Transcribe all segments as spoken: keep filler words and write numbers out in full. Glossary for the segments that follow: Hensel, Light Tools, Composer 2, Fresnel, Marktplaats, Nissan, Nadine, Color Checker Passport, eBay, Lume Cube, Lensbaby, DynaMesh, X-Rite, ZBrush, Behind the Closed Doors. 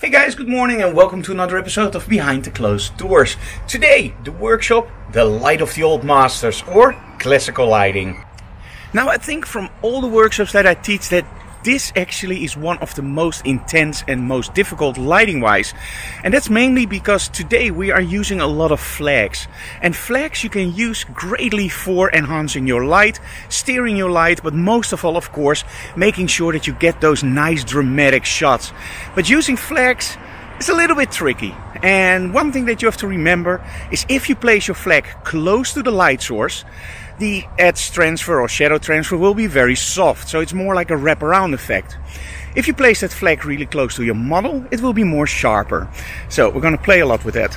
Hey guys, good morning and welcome to another episode of Behind the Closed Doors. Today, the workshop, the light of the old masters, or classical lighting. Now I think from all the workshops that I teach that this actually is one of the most intense and most difficult lighting wise. And that's mainly because today we are using a lot of flags. And flags you can use greatly for enhancing your light, steering your light, but most of all, of course, making sure that you get those nice dramatic shots. But using flags is a little bit tricky. And one thing that you have to remember is if you place your flag close to the light source, the edge transfer or shadow transfer will be very soft, so it's more like a wraparound effect. If you place that flag really close to your model, it will be more sharper. So we're going to play a lot with that.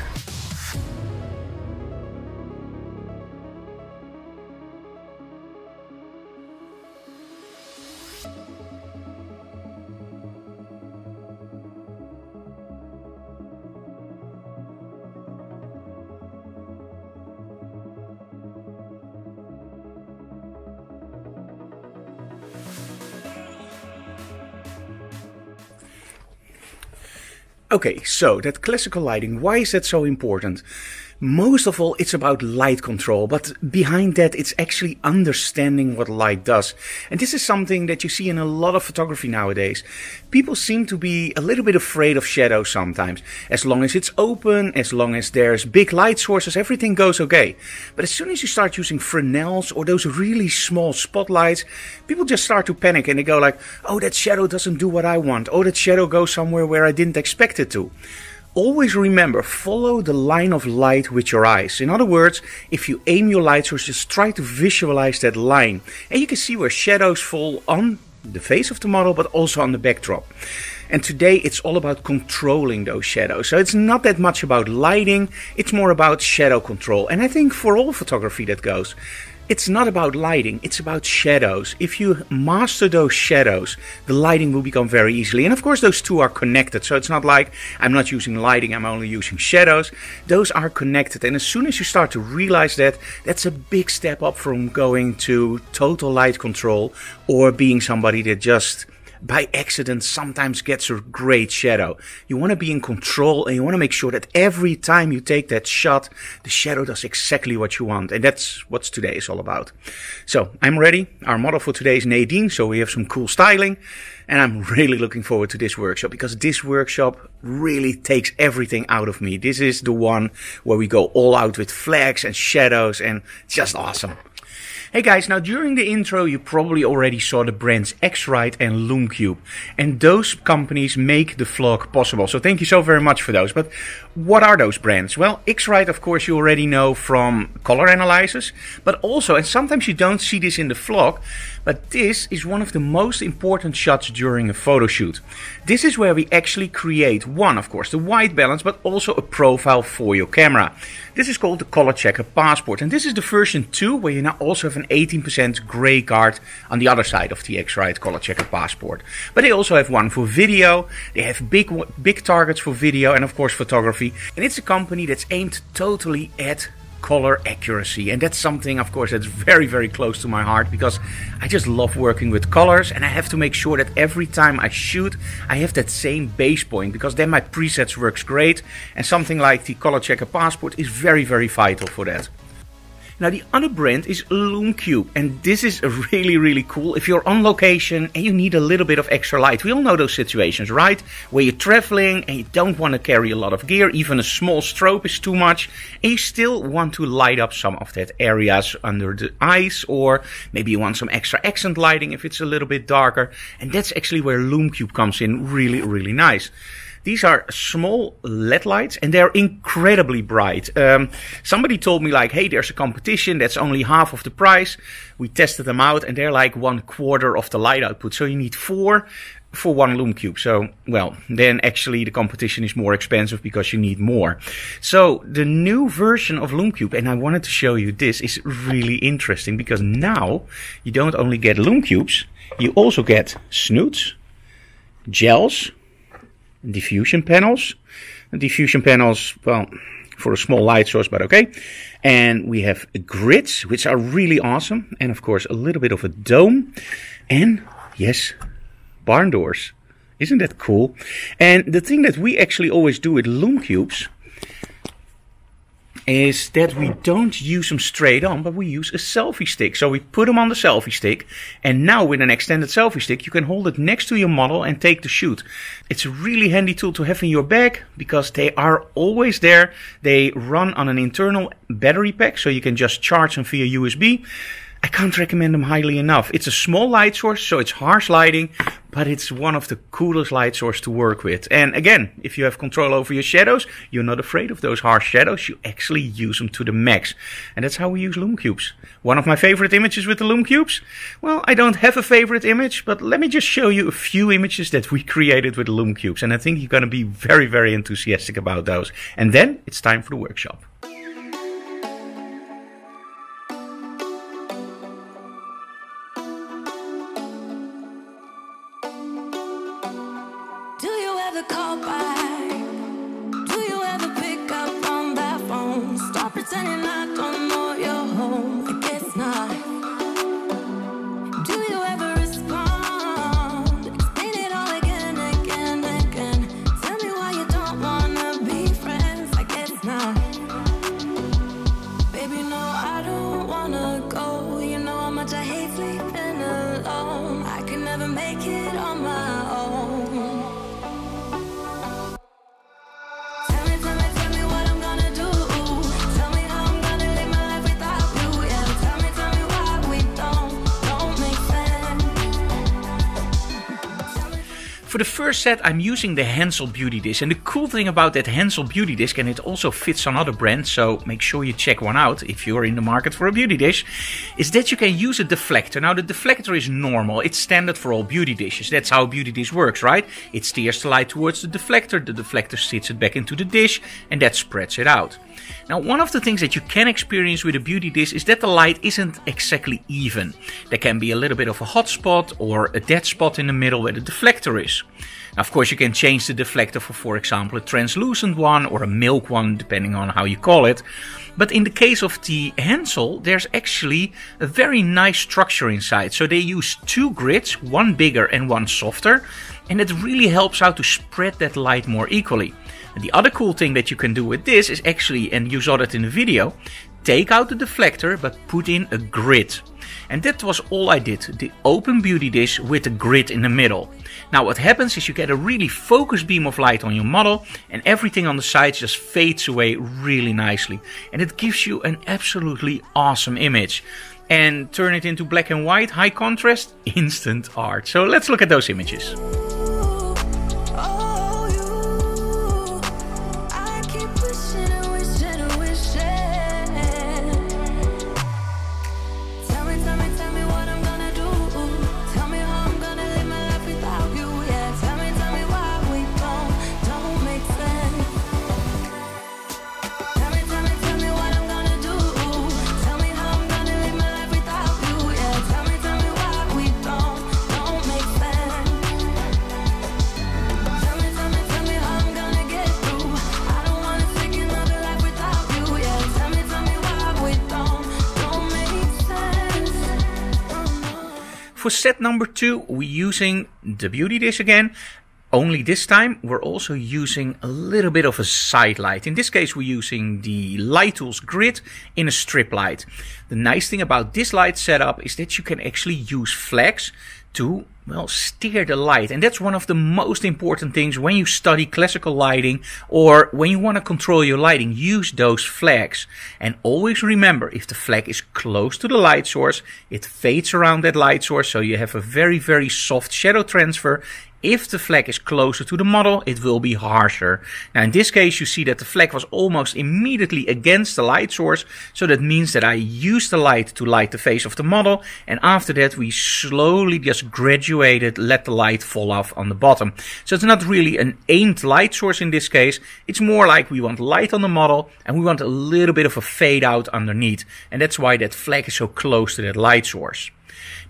Okay, so that classical lighting, why is that so important? Most of all, it's about light control, but behind that, it's actually understanding what light does. And this is something that you see in a lot of photography nowadays. People seem to be a little bit afraid of shadow sometimes. As long as it's open, as long as there's big light sources, everything goes okay. But as soon as you start using Fresnels or those really small spotlights, people just start to panic and they go like, oh, that shadow doesn't do what I want. Oh, that shadow goes somewhere where I didn't expect it to. Always remember, follow the line of light with your eyes. In other words, if you aim your light source, just try to visualize that line. And you can see where shadows fall on the face of the model, but also on the backdrop. And today it's all about controlling those shadows. So it's not that much about lighting, it's more about shadow control. And I think for all photography that goes, it's not about lighting, it's about shadows. If you master those shadows, the lighting will become very easily. And of course those two are connected, so it's not like I'm not using lighting, I'm only using shadows. Those are connected, and as soon as you start to realize that, that's a big step up from going to total light control or being somebody that just by accident sometimes gets a great shadow. You want to be in control and you want to make sure that every time you take that shot, the shadow does exactly what you want. And that's what today is all about. So I'm ready. Our model for today is Nadine, so we have some cool styling. And I'm really looking forward to this workshop because this workshop really takes everything out of me. This is the one where we go all out with flags and shadows and just awesome. Hey guys, now during the intro you probably already saw the brands X-Rite and Lume Cube, and those companies make the vlog possible, so thank you so very much for those. But what are those brands? Well, X-Rite of course you already know from color analysis, but also, and sometimes you don't see this in the vlog, but this is one of the most important shots during a photo shoot. This is where we actually create one, of course, the white balance, but also a profile for your camera. This is called the Color Checker Passport, and this is the version two where you now also have an eighteen percent gray card on the other side of the X-Rite Color Checker Passport. But they also have one for video, they have big big targets for video and of course photography. And it's a company that's aimed totally at color accuracy, and that's something of course that's very very close to my heart because I just love working with colors, and I have to make sure that every time I shoot I have that same base point, because then my presets works great, and something like the Color Checker Passport is very very vital for that. Now the other brand is Lume Cube, and this is really really cool if you're on location and you need a little bit of extra light. We all know those situations, right? Where you're traveling and you don't want to carry a lot of gear, even a small strobe is too much, and you still want to light up some of that areas under the eyes, or maybe you want some extra accent lighting if it's a little bit darker, and that's actually where Lume Cube comes in really really nice. These are small L E D lights and they're incredibly bright. Um, somebody told me like, hey, there's a competition that's only half of the price. We tested them out and they're like one quarter of the light output. So you need four for one Lume Cube. So, well, then actually the competition is more expensive because you need more. So the new version of Lume Cube, and I wanted to show you this, is really interesting because now you don't only get Lume Cubes, you also get snoots, gels, diffusion panels. Diffusion panels, well, for a small light source, but okay. And we have grids, which are really awesome. And of course, a little bit of a dome. And yes, barn doors. Isn't that cool? And the thing that we actually always do with Lume Cubes is that we don't use them straight on, but we use a selfie stick. So we put them on the selfie stick, and now with an extended selfie stick, you can hold it next to your model and take the shoot. It's a really handy tool to have in your bag because they are always there. They run on an internal battery pack, so you can just charge them via U S B. I can't recommend them highly enough. It's a small light source, so it's harsh lighting, but it's one of the coolest light sources to work with. And again, if you have control over your shadows, you're not afraid of those harsh shadows. You actually use them to the max. And that's how we use Lume Cubes. One of my favorite images with the Lume Cubes? Well, I don't have a favorite image, but let me just show you a few images that we created with the Lume Cubes. And I think you're going to be very, very enthusiastic about those. And then it's time for the workshop. For the first set, I'm using the Hensel Beauty Disc, and the cool thing about that Hensel Beauty Disc, and it also fits on other brands, so make sure you check one out if you're in the market for a beauty dish, is that you can use a deflector. Now, the deflector is normal. It's standard for all beauty dishes. That's how a beauty dish works, right? It steers the light towards the deflector, the deflector sits it back into the dish, and that spreads it out. Now, one of the things that you can experience with a beauty disc is that the light isn't exactly even. There can be a little bit of a hot spot or a dead spot in the middle where the deflector is. Now, of course, you can change the deflector for, for example, a translucent one or a milk one, depending on how you call it. But in the case of the Hensel, there's actually a very nice structure inside. So they use two grids, one bigger and one softer, and it really helps out to spread that light more equally. And the other cool thing that you can do with this is actually, and you saw that in the video, take out the deflector but put in a grid. And that was all I did, the open beauty dish with a grid in the middle. Now what happens is you get a really focused beam of light on your model and everything on the sides just fades away really nicely. And it gives you an absolutely awesome image. And turn it into black and white, high contrast, instant art. So let's look at those images. For set number two, we're using the beauty dish again, only this time we're also using a little bit of a side light. In this case, we're using the Light Tools grid in a strip light. The nice thing about this light setup is that you can actually use flags to, well, steer the light. And that's one of the most important things when you study classical lighting or when you want to control your lighting. Use those flags. And always remember, if the flag is close to the light source, it fades around that light source, so you have a very, very soft shadow transfer. If the flag is closer to the model, it will be harsher. Now in this case, you see that the flag was almost immediately against the light source, so that means that I used the light to light the face of the model, and after that we slowly just graduated, let the light fall off on the bottom. So it's not really an aimed light source in this case, it's more like we want light on the model, and we want a little bit of a fade out underneath, and that's why that flag is so close to that light source.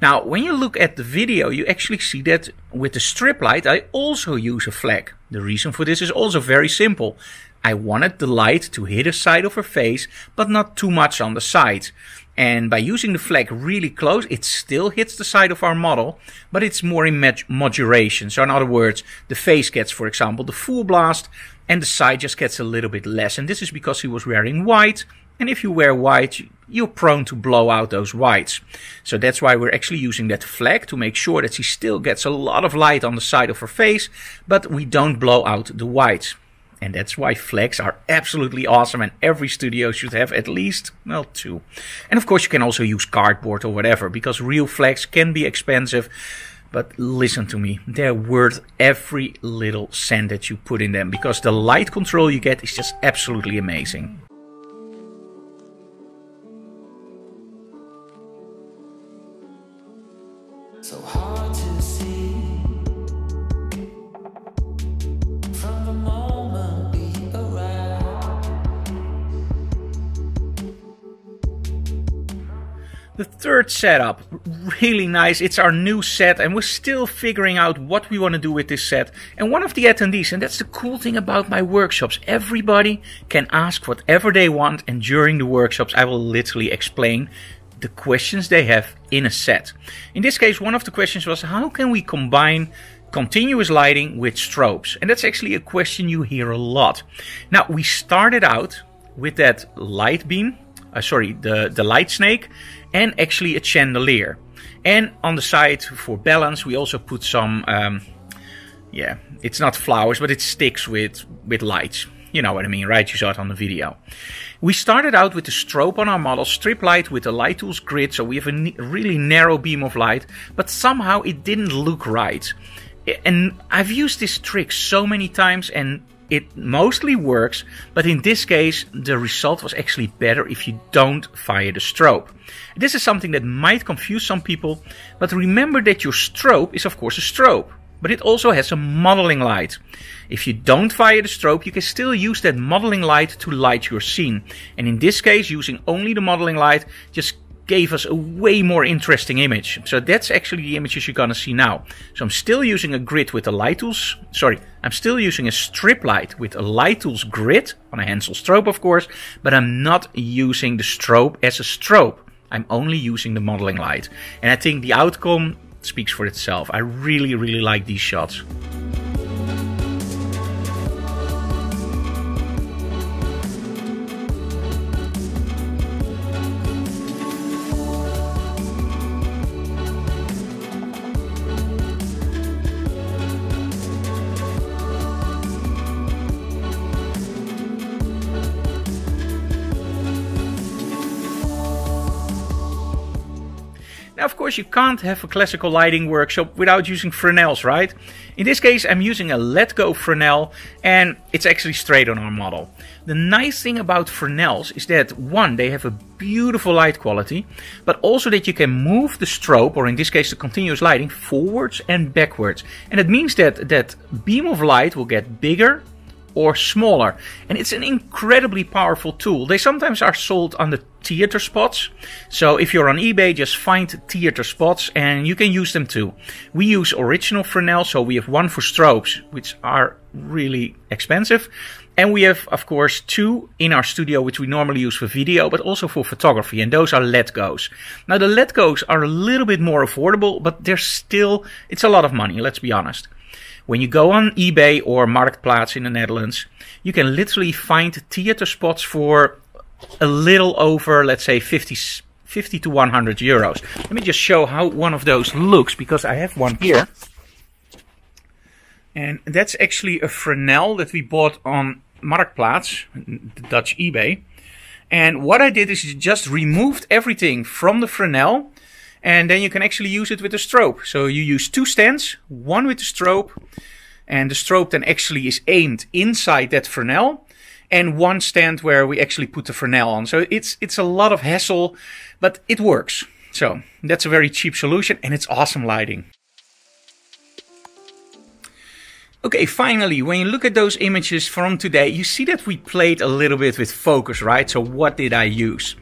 Now, when you look at the video, you actually see that with the strip light, I also use a flag. The reason for this is also very simple. I wanted the light to hit a side of her face, but not too much on the side. And by using the flag really close, it still hits the side of our model, but it's more in modulation. So in other words, the face gets, for example, the full blast, and the side just gets a little bit less. And this is because he was wearing white. And if you wear white, you're prone to blow out those whites. So that's why we're actually using that flag to make sure that she still gets a lot of light on the side of her face, but we don't blow out the whites. And that's why flags are absolutely awesome, and every studio should have at least, well, two. And of course you can also use cardboard or whatever, because real flags can be expensive. But listen to me, they're worth every little cent that you put in them, because the light control you get is just absolutely amazing. So hard to see from the moment we arrive. The third setup, really nice. It's our new set, and we're still figuring out what we want to do with this set. And one of the attendees, and that's the cool thing about my workshops, everybody can ask whatever they want, and during the workshops I will literally explain the questions they have in a set. In this case, one of the questions was, how can we combine continuous lighting with strobes? And that's actually a question you hear a lot. Now, we started out with that light beam, uh, sorry, the, the light snake, and actually a chandelier. And on the side, for balance, we also put some, um, yeah, it's not flowers, but it sticks with, with lights. You know what I mean, right? You saw it on the video. We started out with the strobe on our model, strip light with the Light Tools grid, so we have a really narrow beam of light, but somehow it didn't look right. And I've used this trick so many times, and it mostly works, but in this case, the result was actually better if you don't fire the strobe. This is something that might confuse some people, but remember that your strobe is of course a strobe, but it also has a modeling light. If you don't fire the strobe, you can still use that modeling light to light your scene. And in this case, using only the modeling light just gave us a way more interesting image. So that's actually the images you're gonna see now. So I'm still using a grid with the Light Tools, sorry, I'm still using a strip light with a Light Tools grid, on a Hensel strobe of course, but I'm not using the strobe as a strobe. I'm only using the modeling light. And I think the outcome speaks for itself. I really, really like these shots. Now, of course, you can't have a classical lighting workshop without using Fresnels, right? In this case, I'm using a Let Go Fresnel, and it's actually straight on our model. The nice thing about Fresnels is that, one, they have a beautiful light quality, but also that you can move the strobe, or in this case the continuous lighting, forwards and backwards. And it means that that beam of light will get bigger or smaller. And it's an incredibly powerful tool. They sometimes are sold on the theater spots. So if you're on eBay, just find theater spots and you can use them too. We use original Fresnel, so we have one for strobes, which are really expensive. And we have, of course, two in our studio, which we normally use for video, but also for photography. And those are Let Go's. Now, the Let Go's are a little bit more affordable, but they're still, it's a lot of money, let's be honest. When you go on eBay or Marktplaats in the Netherlands, you can literally find theater spots for a little over, let's say, fifty to one hundred euros. Let me just show how one of those looks, because I have one here. And that's actually a Fresnel that we bought on Marktplaats, the Dutch eBay. And what I did is just removed everything from the Fresnel, and then you can actually use it with a strobe. So you use two stands, one with the strobe, and the strobe then actually is aimed inside that Fresnel, and one stand where we actually put the Fresnel on. So it's it's a lot of hassle, but it works. So that's a very cheap solution, and it's awesome lighting. Okay, finally, when you look at those images from today, you see that we played a little bit with focus, right? So what did I use?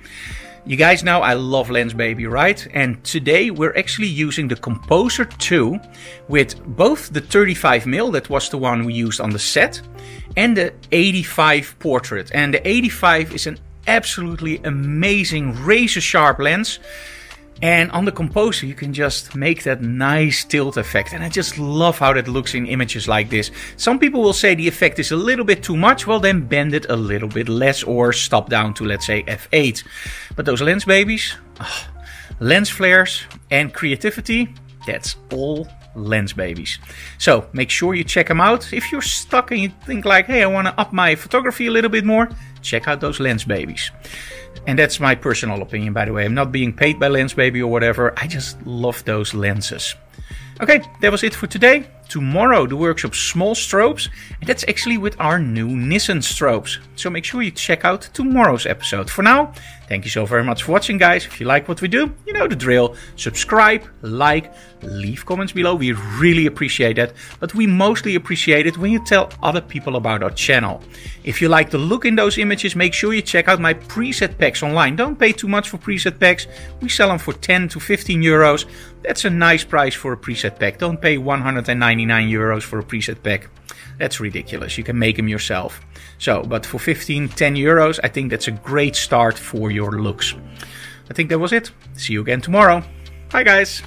You guys know I love Lensbaby, right? And today we're actually using the Composer two with both the thirty-five millimeter, that was the one we used on the set, and the eighty-five portrait. And the eighty-five is an absolutely amazing razor sharp lens. And on the Composer, you can just make that nice tilt effect. And I just love how that looks in images like this. Some people will say the effect is a little bit too much. Well, then bend it a little bit less or stop down to, let's say, F eight. But those lens babies, oh, lens flares and creativity, that's all lens babies. So make sure you check them out. If you're stuck and you think like, hey, I want to up my photography a little bit more, check out those lens babies. And that's my personal opinion, by the way. I'm not being paid by Lensbaby or whatever. I just love those lenses. Okay, that was it for today. Tomorrow, the workshop Small Strobes. And that's actually with our new Nissan strobes. So make sure you check out tomorrow's episode. For now, thank you so very much for watching, guys. If you like what we do, you know the drill. Subscribe, like, leave comments below. We really appreciate that. But we mostly appreciate it when you tell other people about our channel. If you like the look in those images, make sure you check out my preset packs online. Don't pay too much for preset packs. We sell them for ten to fifteen euros. That's a nice price for a preset pack. Don't pay one hundred ninety-nine euros for a preset pack. That's ridiculous. You can make them yourself. So, but for fifteen, ten euros, I think that's a great start for your looks. I think that was it. See you again tomorrow. Bye, guys.